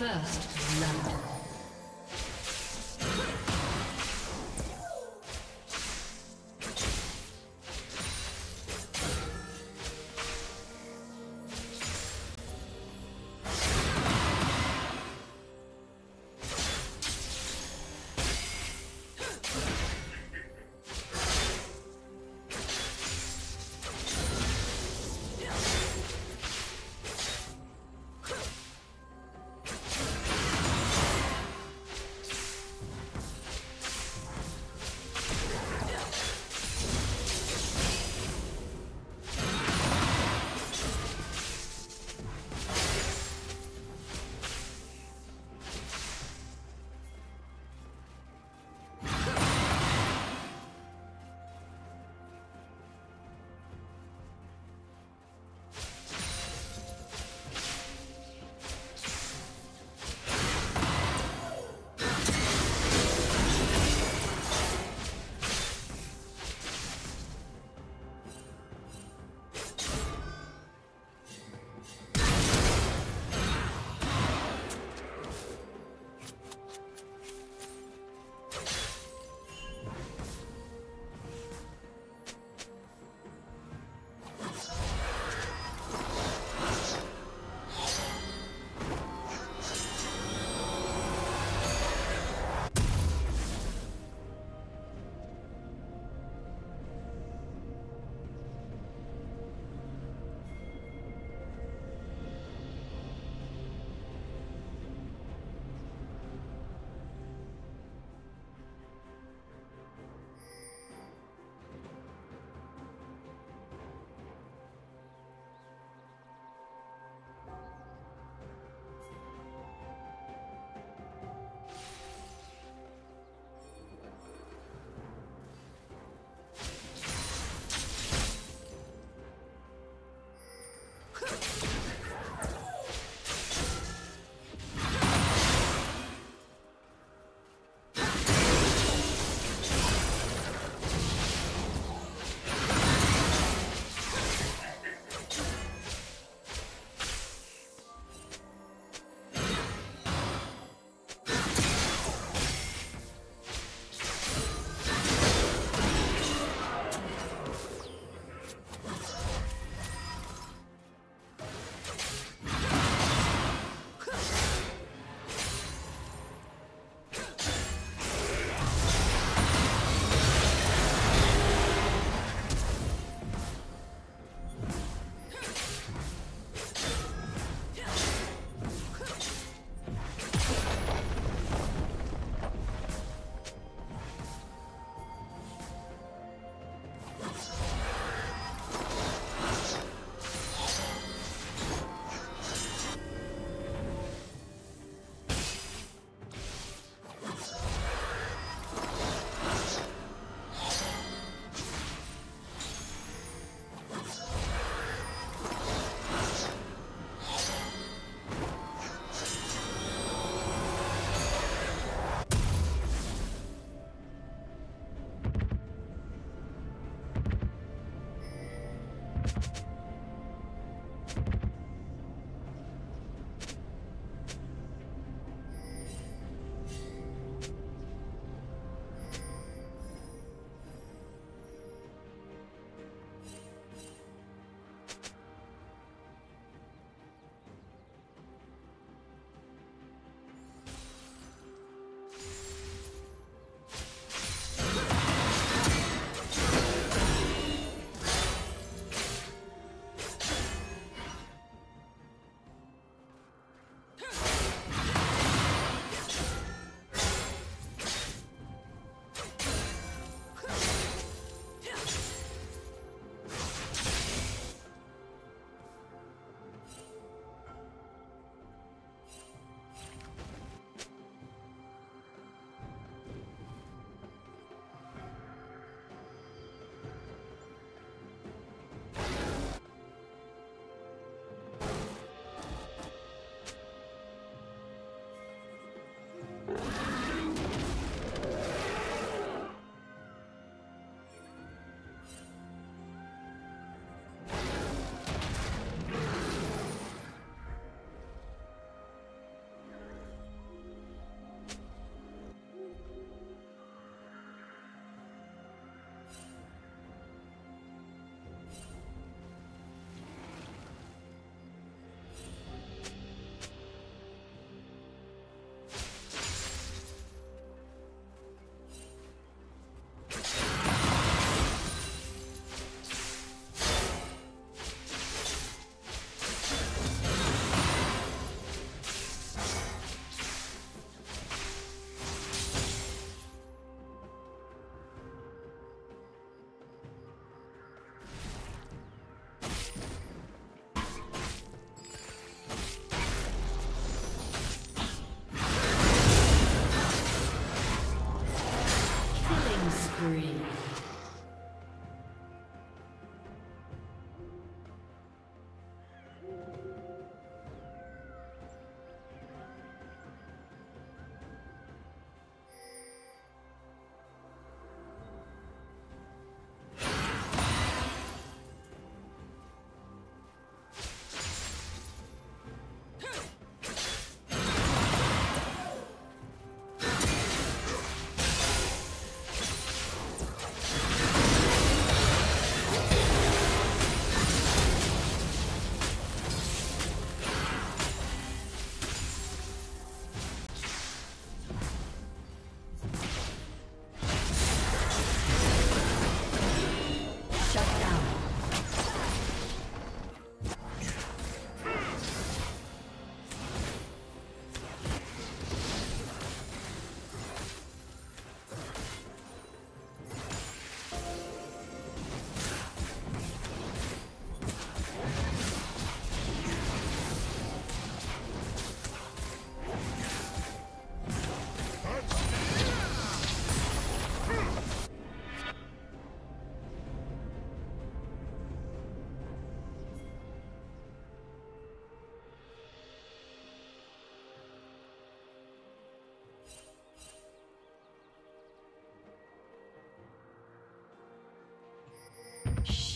First love.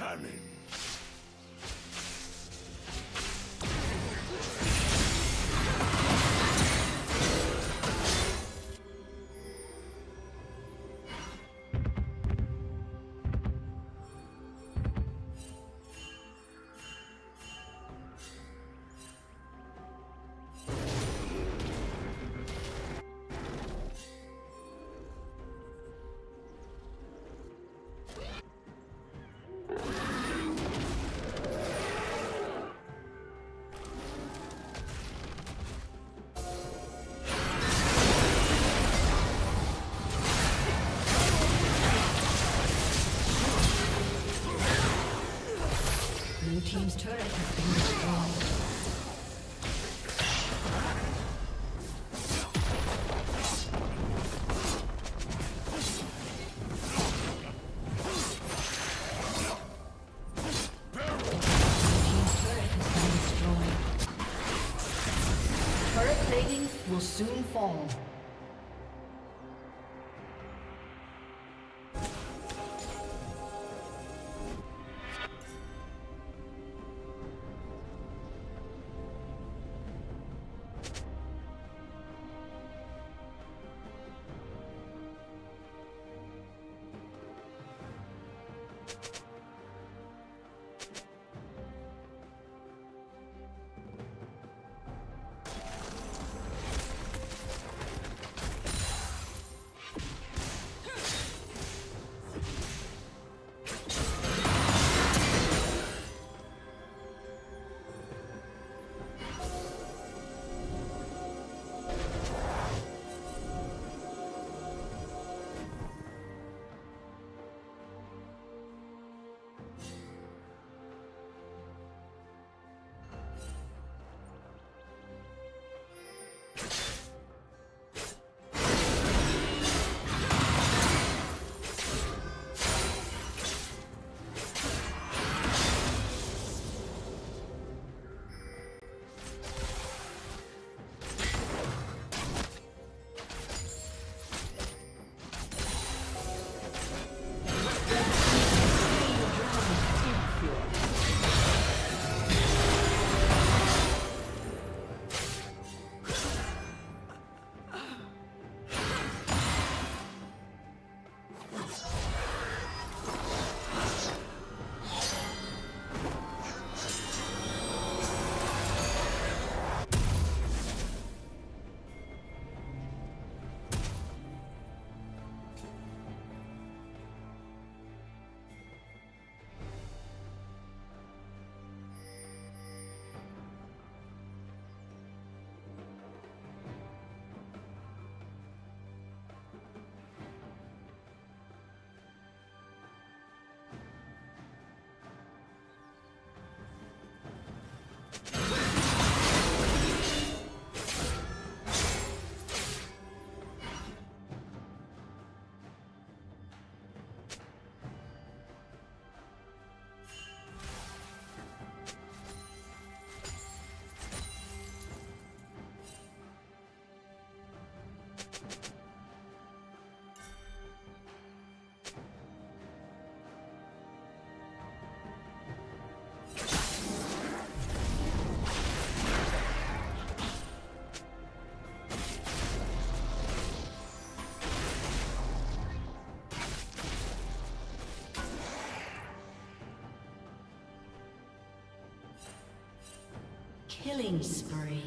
Cannon. Team's turret has been destroyed. Team's turret has been destroyed. Turret plating will soon fall. Killing spree.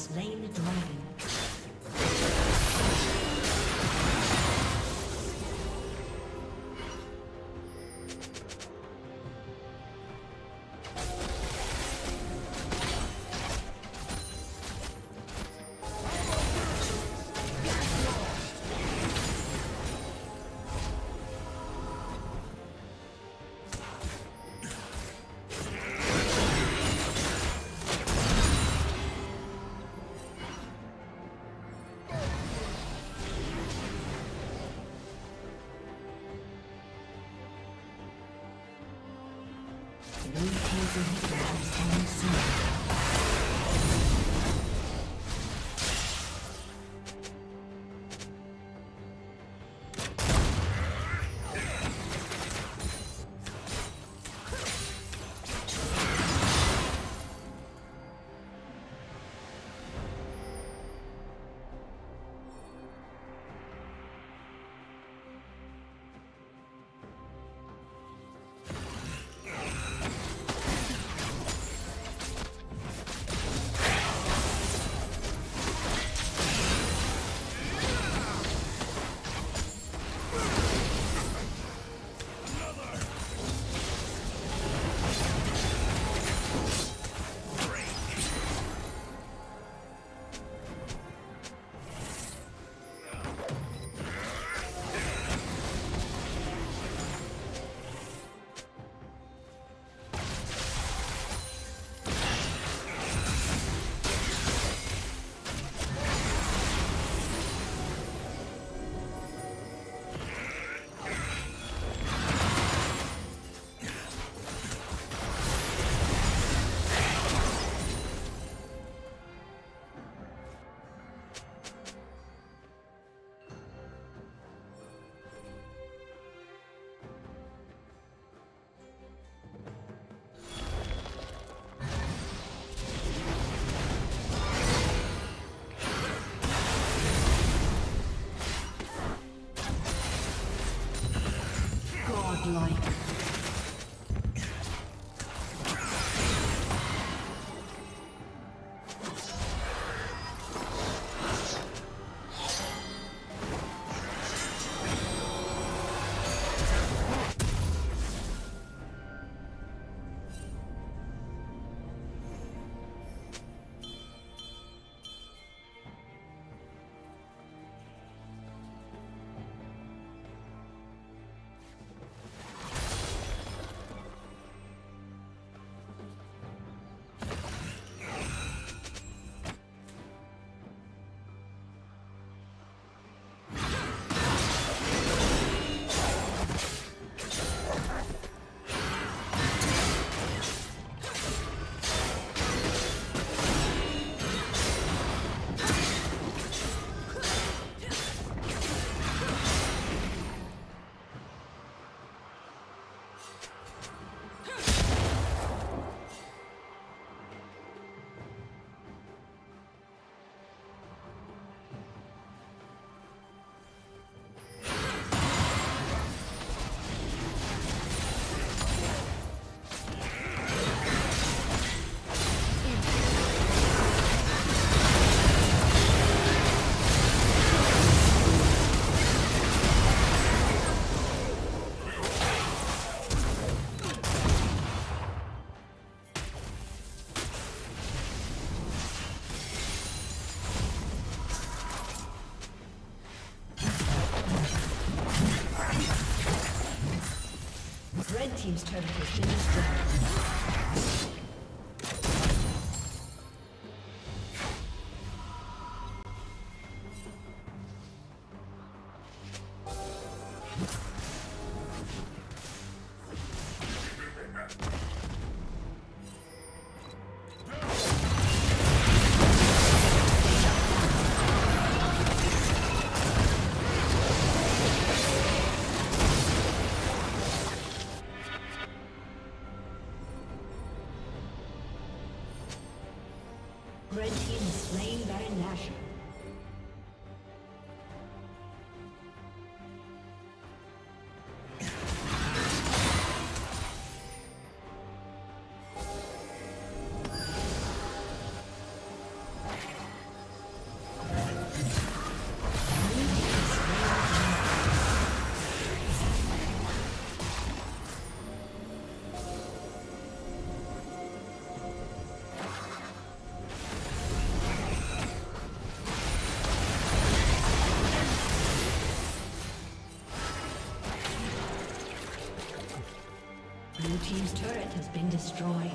Slain the dragon. Team's turret has been destroyed. Team's turret has been destroyed.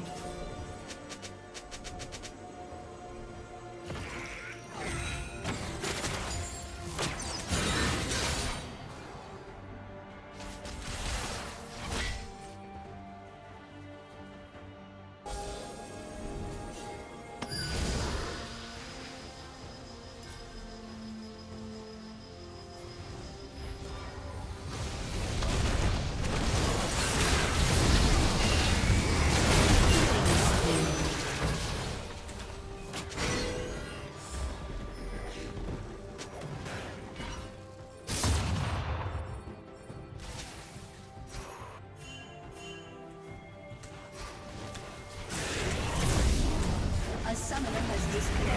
A summoner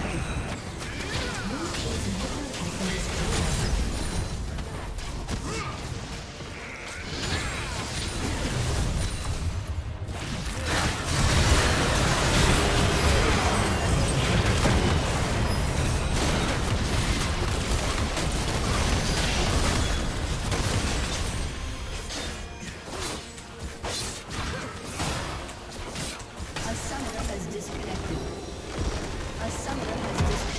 has disconnected.